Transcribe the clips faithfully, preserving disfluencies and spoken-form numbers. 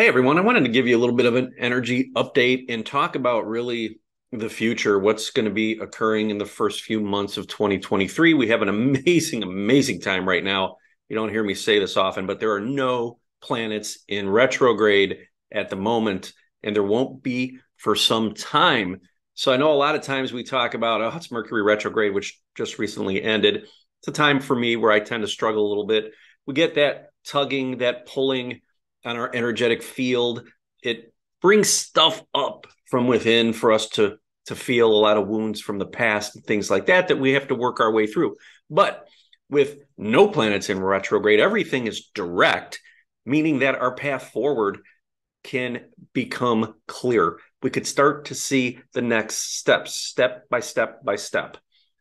Hey, everyone, I wanted to give you a little bit of an energy update and talk about really the future, what's going to be occurring in the first few months of twenty twenty-three. We have an amazing, amazing time right now. You don't hear me say this often, but there are no planets in retrograde at the moment, and there won't be for some time. So I know a lot of times we talk about, oh, it's Mercury retrograde, which just recently ended. It's a time for me where I tend to struggle a little bit. We get that tugging, that pulling on our energetic field. It brings stuff up from within for us to, to feel a lot of wounds from the past and things like that, that we have to work our way through. But with no planets in retrograde, everything is direct, meaning that our path forward can become clear. We could start to see the next steps, step by step by step.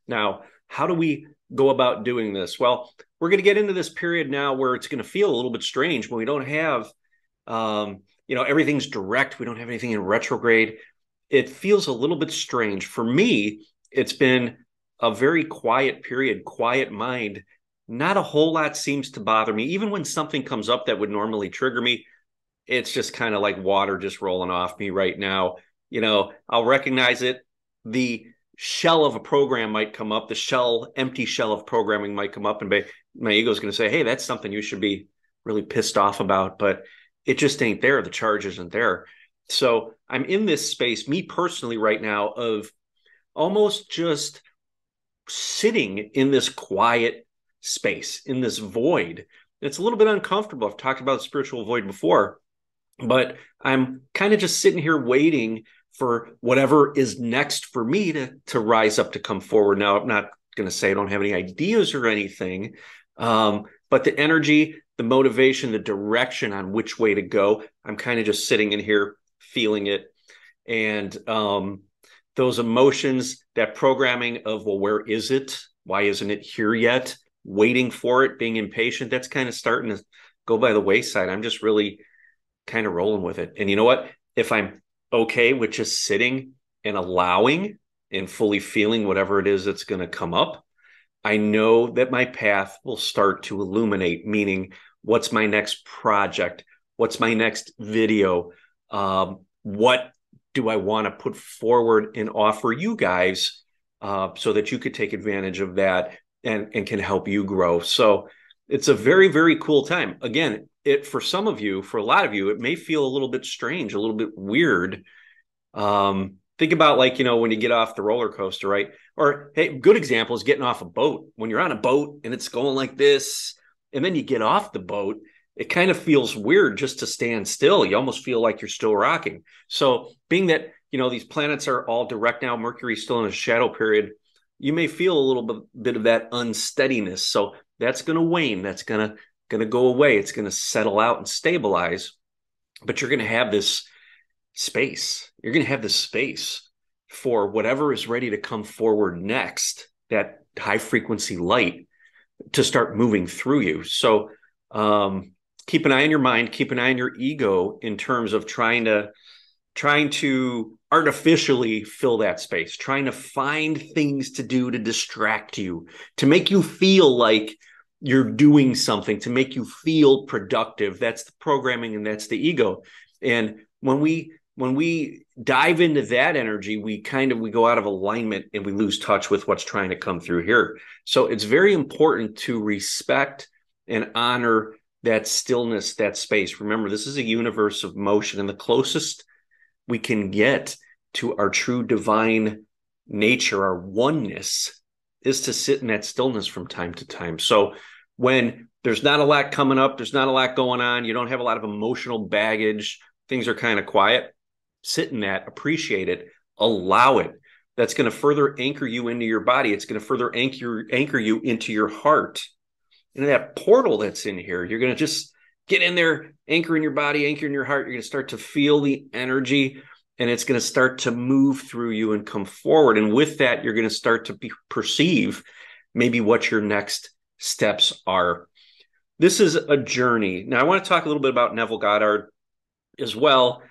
Now, how do we go about doing this? Well, we're going to get into this period now where it's going to feel a little bit strange when we don't have, um, you know, everything's direct. We don't have anything in retrograde. It feels a little bit strange. For me, it's been a very quiet period, quiet mind. Not a whole lot seems to bother me. Even when something comes up that would normally trigger me, it's just kind of like water just rolling off me right now. You know, I'll recognize it. The shell of a program might come up, the shell, empty shell of programming might come up, and my, my ego is going to say, hey, that's something you should be really pissed off about, but it just ain't there. The charge isn't there. So I'm in this space, me personally right now, of almost just sitting in this quiet space, in this void. It's a little bit uncomfortable. I've talked about the spiritual void before, but I'm kind of just sitting here waiting for whatever is next for me to, to rise up, to come forward. Now, I'm not going to say I don't have any ideas or anything, um, but the energy, the motivation, the direction on which way to go, I'm kind of just sitting in here feeling it. And um, those emotions, that programming of, well, where is it? Why isn't it here yet? Waiting for it, being impatient, that's kind of starting to go by the wayside. I'm just really kind of rolling with it. And you know what? If I'm okay with just sitting and allowing and fully feeling whatever it is that's going to come up, I know that my path will start to illuminate, meaning what's my next project? What's my next video? Um, what do I want to put forward and offer you guys uh, so that you could take advantage of that and, and can help you grow? So it's a very, very cool time. Again, it for some of you, for a lot of you, it may feel a little bit strange, a little bit weird. Um, think about, like, you know, when you get off the roller coaster, right? Or, hey, good example is getting off a boat. When you're on a boat and it's going like this, and then you get off the boat, it kind of feels weird just to stand still. You almost feel like you're still rocking. So being that, you know, these planets are all direct now, Mercury's still in a shadow period, you may feel a little bit of that unsteadiness. So that's going to wane. That's going to going to go away. It's going to settle out and stabilize, but you're going to have this space. You're going to have this space for whatever is ready to come forward next, that high frequency light to start moving through you. So um, keep an eye on your mind, keep an eye on your ego in terms of trying to trying to artificially fill that space, trying to find things to do to distract you, to make you feel like you're doing something, to make you feel productive. That's the programming and that's the ego. And when we when we dive into that energy, we kind of we go out of alignment and we lose touch with what's trying to come through here. So it's very important to respect and honor that stillness, that space. Remember, this is a universe of motion, and the closest we can get to our true divine nature, our oneness, is to sit in that stillness from time to time. So when there's not a lot coming up, there's not a lot going on, you don't have a lot of emotional baggage, things are kind of quiet, sit in that, appreciate it, allow it. That's going to further anchor you into your body. It's going to further anchor, anchor you into your heart. And that portal that's in here, you're going to just get in there, anchor in your body, anchor in your heart. You're going to start to feel the energy, and it's going to start to move through you and come forward. And with that, you're going to start to be, perceive maybe what your next steps are. This is a journey. Now, I want to talk a little bit about Neville Goddard as well,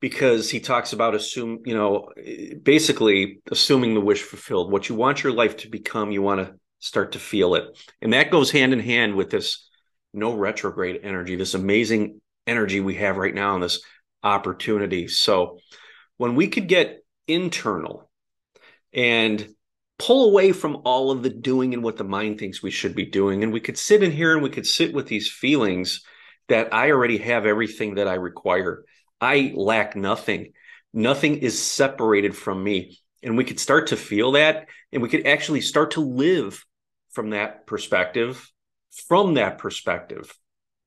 because he talks about assume, you know, basically assuming the wish fulfilled. What you want your life to become, you want to start to feel it. And that goes hand in hand with this no retrograde energy, this amazing energy we have right now and this opportunity. So when we could get internal and pull away from all of the doing and what the mind thinks we should be doing, and we could sit in here and we could sit with these feelings that I already have everything that I require. I lack nothing. Nothing is separated from me. And we could start to feel that, and we could actually start to live from that perspective, from that perspective.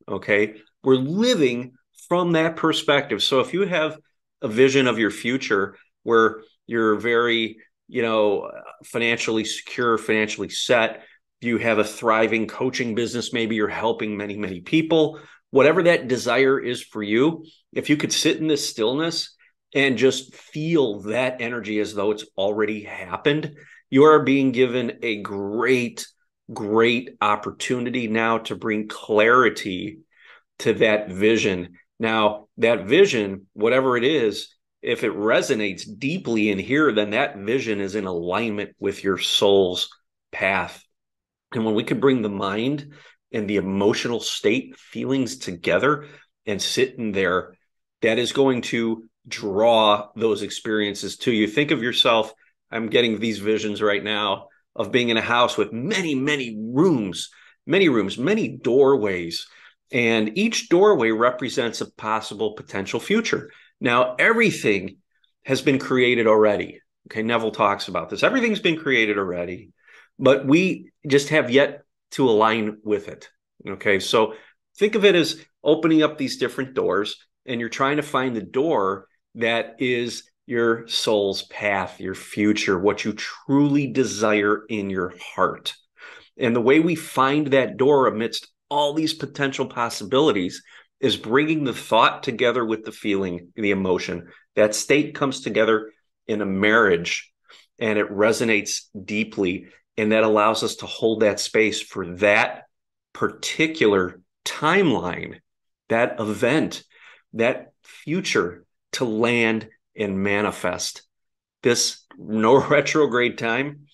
Okay. We're living from that perspective. So if you have a vision of your future where you're very, you know, financially secure, financially set, you have a thriving coaching business, maybe you're helping many, many people, whatever that desire is for you, if you could sit in this stillness and just feel that energy as though it's already happened, you are being given a great, great opportunity now to bring clarity to that vision. Now, that vision, whatever it is, if it resonates deeply in here, then that vision is in alignment with your soul's path. And when we can bring the mind and the emotional state feelings together and sit in there, that is going to draw those experiences to you. Think of yourself. I'm getting these visions right now of being in a house with many, many rooms, many rooms, many doorways. And each doorway represents a possible potential future. Now, everything has been created already. Okay, Neville talks about this. Everything's been created already, but we just have yet to align with it. Okay, so think of it as opening up these different doors, and you're trying to find the door that is your soul's path, your future, what you truly desire in your heart. And the way we find that door amidst all these potential possibilities is bringing the thought together with the feeling, the emotion. That state comes together in a marriage, and it resonates deeply. And that allows us to hold that space for that particular timeline, that event, that future to land and manifest. This no retrograde time,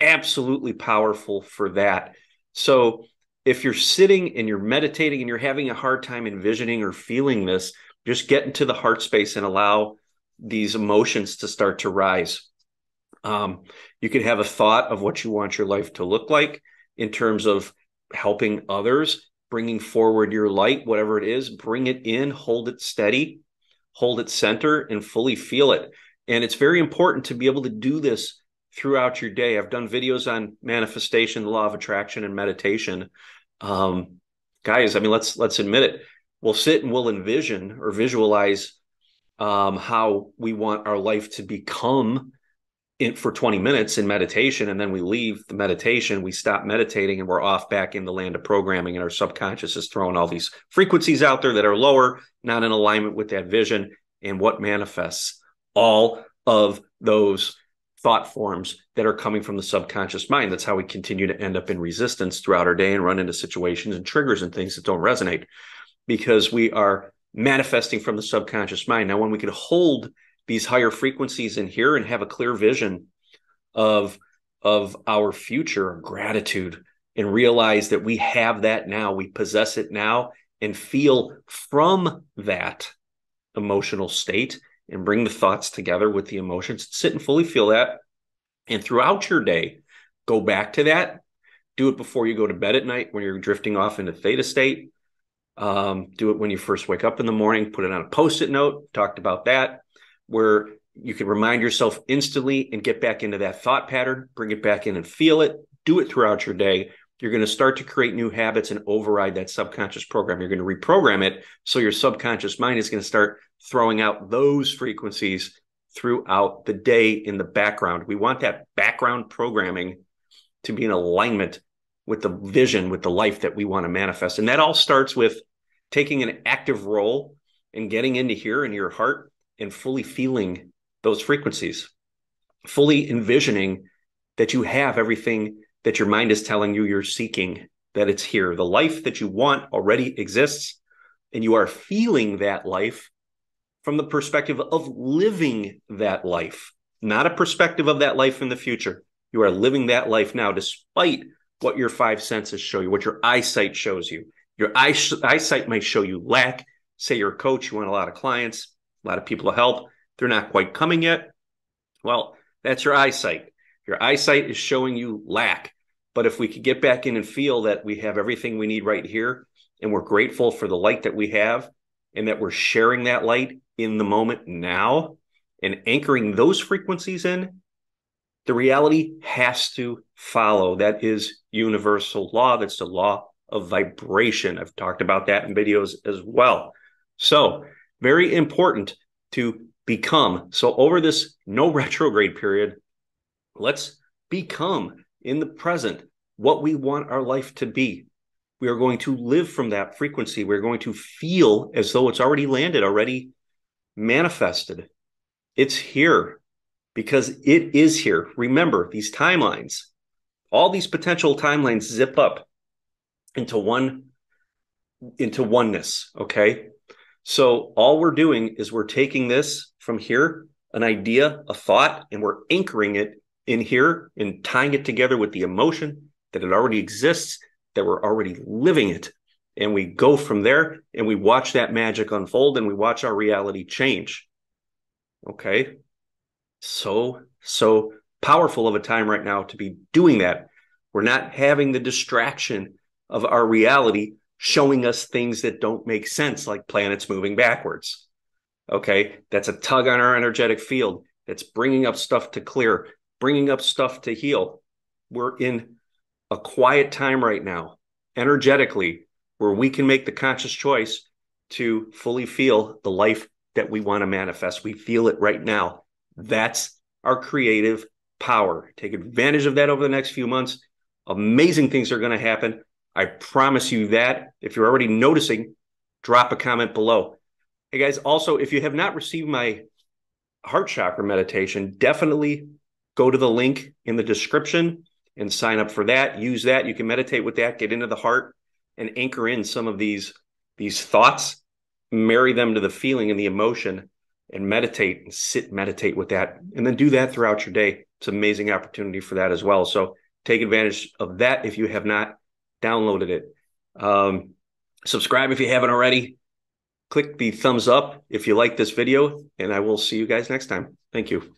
absolutely powerful for that. So if you're sitting and you're meditating and you're having a hard time envisioning or feeling this, just get into the heart space and allow these emotions to start to rise. Um, you could have a thought of what you want your life to look like in terms of helping others, bringing forward your light, whatever it is, bring it in, hold it steady, hold it center, and fully feel it. And it's very important to be able to do this throughout your day. I've done videos on manifestation, the law of attraction, and meditation. Um, guys, I mean, let's let's admit it. We'll sit and we'll envision or visualize um, how we want our life to become in, for twenty minutes in meditation, and then we leave the meditation, we stop meditating, and we're off back in the land of programming, and our subconscious is throwing all these frequencies out there that are lower, not in alignment with that vision. And what manifests? All of those thought forms that are coming from the subconscious mind. That's how we continue to end up in resistance throughout our day and run into situations and triggers and things that don't resonate, because we are manifesting from the subconscious mind. Now, when we could hold these higher frequencies in here and have a clear vision of, of our future, gratitude, and realize that we have that now, we possess it now, and feel from that emotional state and bring the thoughts together with the emotions, sit and fully feel that. And throughout your day, go back to that. Do it before you go to bed at night when you're drifting off into theta state. Um, do it when you first wake up in the morning, put it on a post-it note, talked about that, where you can remind yourself instantly and get back into that thought pattern, bring it back in and feel it, do it throughout your day. You're going to start to create new habits and override that subconscious program. You're going to reprogram it. So your subconscious mind is going to start throwing out those frequencies throughout the day in the background. We want that background programming to be in alignment with the vision, with the life that we want to manifest. And that all starts with taking an active role and getting into here in your heart, and fully feeling those frequencies, fully envisioning that you have everything that your mind is telling you you're seeking, that it's here. The life that you want already exists, and you are feeling that life from the perspective of living that life, not a perspective of that life in the future. You are living that life now, despite what your five senses show you, what your eyesight shows you. Your eyes, eyesight might show you lack. Say you're a coach, you want a lot of clients, a lot of people to help. They're not quite coming yet. Well, that's your eyesight. Your eyesight is showing you lack. But if we could get back in and feel that we have everything we need right here, and we're grateful for the light that we have, and that we're sharing that light in the moment now, and anchoring those frequencies in, the reality has to follow. That is universal law. That's the law of vibration. I've talked about that in videos as well. So very important to become. So over this no retrograde period, let's become in the present what we want our life to be. We are going to live from that frequency. We're going to feel as though it's already landed, already manifested. It's here because it is here. Remember, these timelines, all these potential timelines zip up into one, into oneness, okay? So all we're doing is we're taking this from here, an idea, a thought, and we're anchoring it in here and tying it together with the emotion that it already exists, that we're already living it. And we go from there and we watch that magic unfold and we watch our reality change. Okay. So, so powerful of a time right now to be doing that. We're not having the distraction of our reality showing us things that don't make sense, like planets moving backwards. Okay. That's a tug on our energetic field. That's bringing up stuff to clear, bringing up stuff to heal. We're in a quiet time right now, energetically, where we can make the conscious choice to fully feel the life that we want to manifest. We feel it right now. That's our creative power. Take advantage of that over the next few months. Amazing things are going to happen. I promise you that. If you're already noticing, drop a comment below. Hey guys, also, if you have not received my heart chakra meditation, definitely go to the link in the description and sign up for that. Use that. You can meditate with that, get into the heart and anchor in some of these, these thoughts, marry them to the feeling and the emotion and meditate and sit, meditate with that. And then do that throughout your day. It's an amazing opportunity for that as well. So take advantage of that if you have not downloaded it. Um, subscribe if you haven't already. Click the thumbs up if you like this video, and I will see you guys next time. Thank you.